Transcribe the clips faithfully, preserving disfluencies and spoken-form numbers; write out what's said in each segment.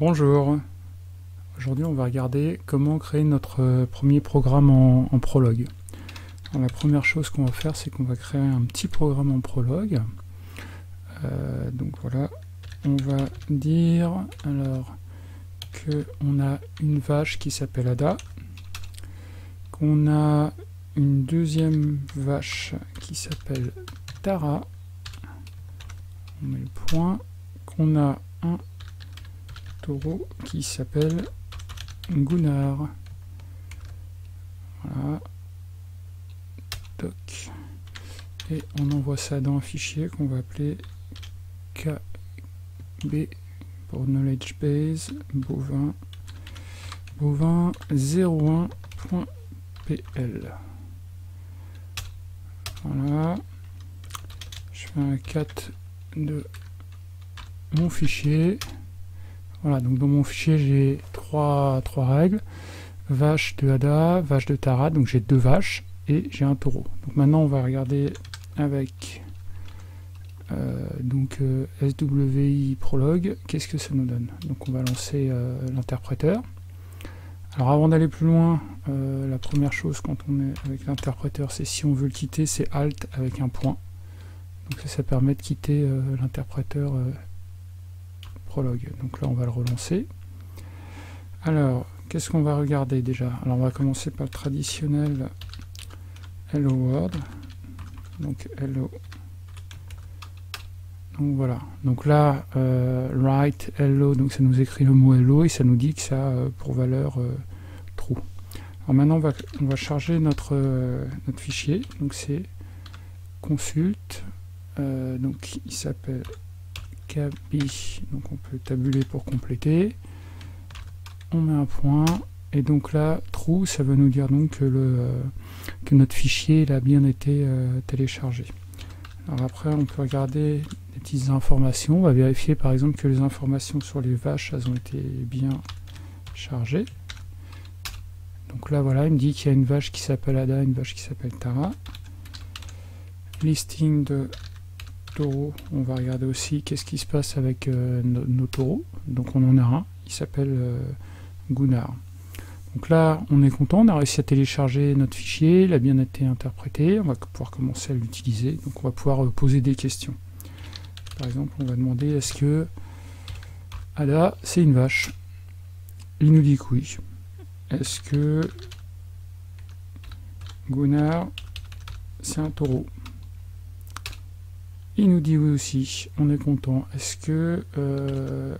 Bonjour, aujourd'hui on va regarder comment créer notre premier programme en, en Prolog. Alors, la première chose qu'on va faire, c'est qu'on va créer un petit programme en Prolog. Euh, donc voilà, on va dire alors que on a une vache qui s'appelle Ada, qu'on a une deuxième vache qui s'appelle Tara, on met le point, qu'on a un taureau qui s'appelle Gounard. Voilà. Toc. Et on envoie ça dans un fichier qu'on va appeler K B pour knowledge base bovin bovin zéro un point P L. Voilà. Je fais un cat de mon fichier. Voilà, donc dans mon fichier, j'ai trois, trois règles. Vache de Ada, vache de Tara, donc j'ai deux vaches et j'ai un taureau. Donc maintenant, on va regarder avec euh, donc euh, S W I Prolog, qu'est-ce que ça nous donne. Donc on va lancer euh, l'interpréteur. Alors avant d'aller plus loin, euh, la première chose quand on est avec l'interpréteur, c'est si on veut le quitter, c'est Alt avec un point. Donc ça, ça permet de quitter euh, l'interpréteur euh, Prolog. Donc là on va le relancer. Alors qu'est-ce qu'on va regarder déjà? Alors on va commencer par le traditionnel hello world, donc hello, donc voilà, donc là euh, write hello, donc ça nous écrit le mot hello et ça nous dit que ça a pour valeur euh, true. Alors maintenant on va, on va charger notre, euh, notre fichier, donc c'est consulte, euh, donc il s'appelle donc on peut tabuler pour compléter, on met un point et donc là true ça veut nous dire donc que, le, que notre fichier il a bien été euh, téléchargé. Alors après on peut regarder les petites informations, on va vérifier par exemple que les informations sur les vaches elles ont été bien chargées. Donc là voilà, il me dit qu'il y a une vache qui s'appelle Ada, une vache qui s'appelle Tara. Listing de taureaux, on va regarder aussi qu'est-ce qui se passe avec euh, nos, nos taureaux. Donc on en a un, il s'appelle euh, Gunnar. Donc là on est content, on a réussi à télécharger notre fichier, il a bien été interprété, on va pouvoir commencer à l'utiliser, donc on va pouvoir euh, poser des questions. Par exemple on va demander est-ce que Ada c'est une vache? Il nous dit que oui. Est-ce que Gunnar c'est un taureau? Il nous dit oui aussi, on est content. Est-ce que euh,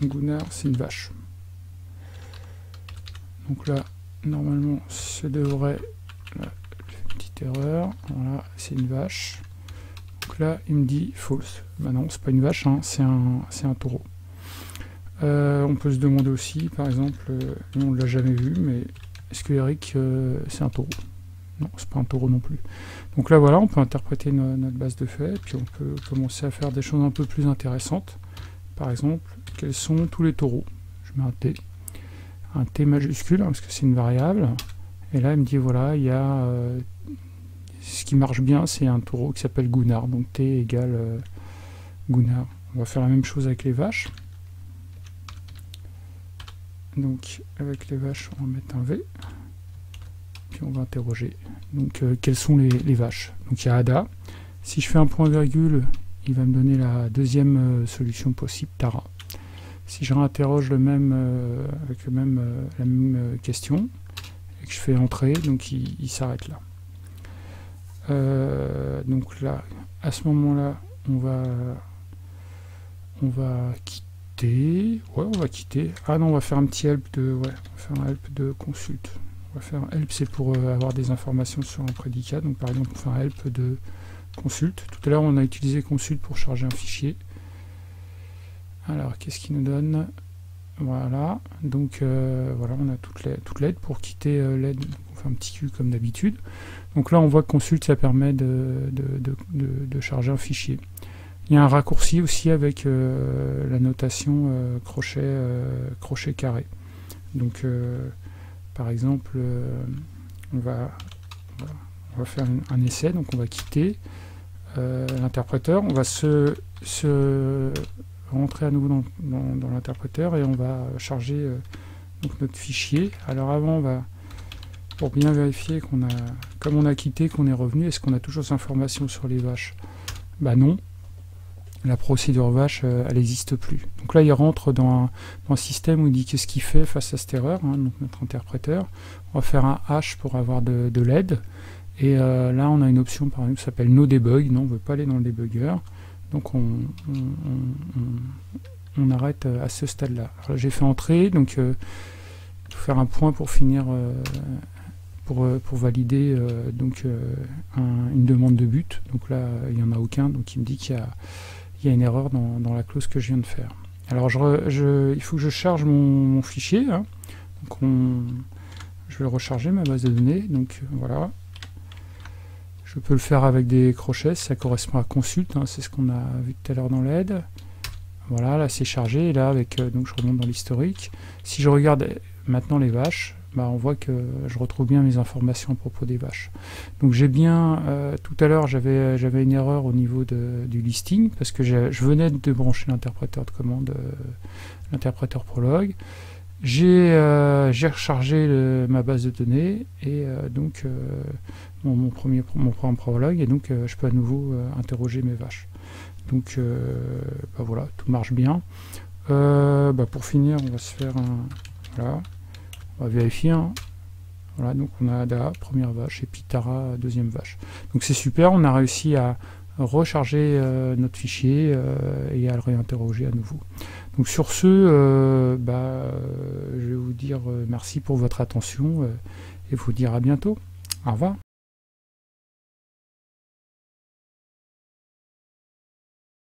Gunnar c'est une vache? Donc là, normalement, ce devrait... Là, petite erreur, voilà, c'est une vache. Donc là, il me dit false. Bah non, c'est pas une vache, hein, c'est un, c'est un taureau. Euh, on peut se demander aussi, par exemple, euh, on ne l'a jamais vu, mais est-ce que Eric euh, c'est un taureau? Non, c'est pas un taureau non plus. Donc là voilà, on peut interpréter no- notre base de faits, puis on peut commencer à faire des choses un peu plus intéressantes. Par exemple, quels sont tous les taureaux? Je mets un T, un T majuscule, hein, parce que c'est une variable. Et là, il me dit voilà, il y a euh, ce qui marche bien, c'est un taureau qui s'appelle Gunnar. Donc T égale euh, Gunnar. On va faire la même chose avec les vaches. Donc avec les vaches, on va mettre un V. Puis on va interroger. Donc euh, quelles sont les, les vaches? Donc il y a Ada. Si je fais un point virgule, il va me donner la deuxième euh, solution possible, Tara. Si je réinterroge le même euh, avec le même euh, la même euh, question et que je fais entrer, donc il, il s'arrête là. Euh, donc là, à ce moment-là, on va on va quitter. Ouais, on va quitter. Ah non, on va faire un petit help de ouais, on va faire un help de consulte. On va faire un help, c'est pour euh, avoir des informations sur un prédicat. Donc par exemple, on fait un help de consulte. Tout à l'heure, on a utilisé consulte pour charger un fichier. Alors, qu'est-ce qu'il nous donne? Voilà. Donc euh, voilà, on a toute l'aide toute pour quitter euh, l'aide. On fait un petit Q comme d'habitude. Donc là, on voit que consulte, ça permet de, de, de, de, de charger un fichier. Il y a un raccourci aussi avec euh, la notation euh, crochet, euh, crochet carré. Donc... Euh, Par exemple, euh, on, va, on va faire un, un essai, donc on va quitter euh, l'interpréteur, on va se, se rentrer à nouveau dans, dans, dans l'interpréteur et on va charger euh, donc notre fichier. Alors avant, on va, pour bien vérifier qu'on a, comme on a quitté, qu'on est revenu, est-ce qu'on a toujours ces informations sur les vaches? Bah non, la procédure vache, euh, elle n'existe plus. Donc là, il rentre dans un, dans un système où il dit qu'est-ce qu'il fait face à cette erreur, hein, donc notre interpréteur. On va faire un hash pour avoir de, de l'aide. Et euh, là, on a une option, par exemple, qui s'appelle No Debug. Non, on ne veut pas aller dans le débugger. Donc, on, on, on, on arrête à ce stade-là. Là, j'ai fait entrer, donc il euh, faut faire un point pour finir, euh, pour, pour valider euh, donc, euh, un, une demande de but. Donc là, il n'y en a aucun, donc il me dit qu'il y a, il y a une erreur dans, dans la clause que je viens de faire. Alors, je re, je, il faut que je charge mon, mon fichier. Hein. Donc on, je vais le recharger, ma base de données. Donc, voilà. Je peux le faire avec des crochets, ça correspond à consulte, hein, c'est ce qu'on a vu tout à l'heure dans l'aide. Voilà, là c'est chargé, et là avec, euh, donc je remonte dans l'historique. Si je regarde maintenant les vaches, bah, on voit que je retrouve bien mes informations à propos des vaches. Donc j'ai bien, euh, tout à l'heure j'avais j'avais une erreur au niveau de, du listing, parce que je venais de brancher l'interpréteur de commande, euh, l'interpréteur prologue. J'ai euh, rechargé le, ma base de données et euh, donc euh, mon, mon premier mon programme prologue et donc euh, je peux à nouveau euh, interroger mes vaches. Donc euh, bah voilà, tout marche bien. Euh, bah pour finir, on va se faire un, voilà, on va vérifier. Hein. Voilà, donc on a Ada, première vache, et puis Tara, deuxième vache. Donc c'est super, on a réussi à recharger euh, notre fichier euh, et à le réinterroger à nouveau. Donc sur ce, euh, bah, euh, je vais vous dire euh, merci pour votre attention euh, et vous dire à bientôt. Au revoir.